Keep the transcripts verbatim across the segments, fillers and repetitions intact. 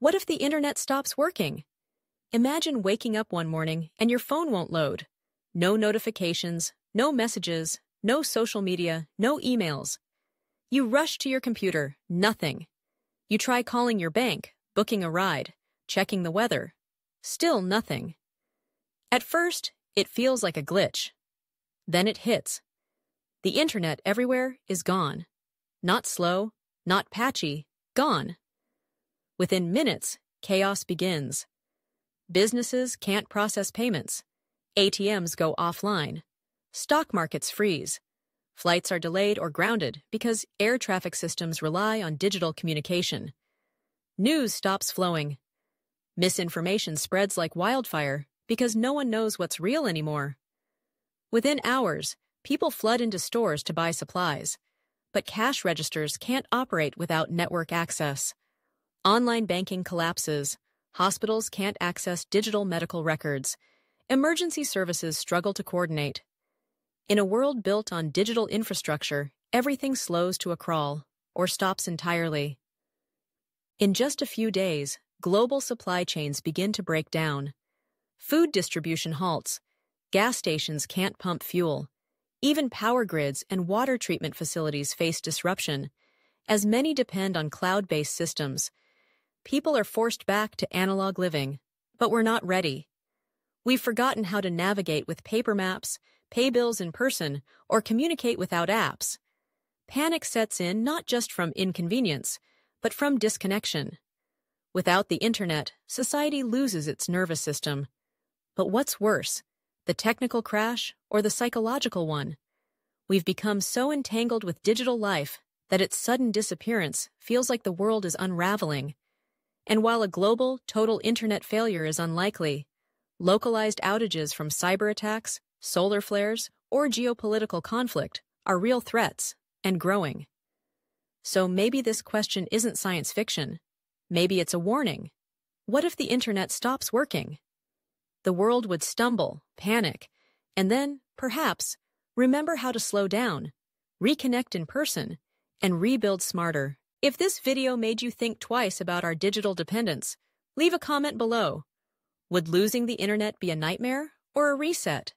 What if the internet stops working? Imagine waking up one morning and your phone won't load. No notifications, no messages, no social media, no emails. You rush to your computer, nothing. You try calling your bank, booking a ride, checking the weather. Still nothing. At first, it feels like a glitch. Then it hits. The internet everywhere is gone. Not slow, not patchy, gone. Within minutes, chaos begins. Businesses can't process payments. A T Ms go offline. Stock markets freeze. Flights are delayed or grounded because air traffic systems rely on digital communication. News stops flowing. Misinformation spreads like wildfire because no one knows what's real anymore. Within hours, people flood into stores to buy supplies, but cash registers can't operate without network access. Online banking collapses. Hospitals can't access digital medical records. Emergency services struggle to coordinate. In a world built on digital infrastructure, everything slows to a crawl or stops entirely. In just a few days, global supply chains begin to break down. Food distribution halts. Gas stations can't pump fuel. Even power grids and water treatment facilities face disruption, as many depend on cloud-based systems. People are forced back to analog living, but we're not ready. We've forgotten how to navigate with paper maps, pay bills in person, or communicate without apps. Panic sets in not just from inconvenience, but from disconnection. Without the internet, society loses its nervous system. But what's worse, the technical crash or the psychological one? We've become so entangled with digital life that its sudden disappearance feels like the world is unraveling. And while a global, total internet failure is unlikely, localized outages from cyber attacks, solar flares, or geopolitical conflict are real threats and growing. So maybe this question isn't science fiction. Maybe it's a warning. What if the internet stops working? The world would stumble, panic, and then, perhaps, remember how to slow down, reconnect in person, and rebuild smarter. If this video made you think twice about our digital dependence, leave a comment below. Would losing the internet be a nightmare or a reset?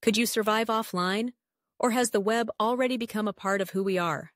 Could you survive offline, or has the web already become a part of who we are?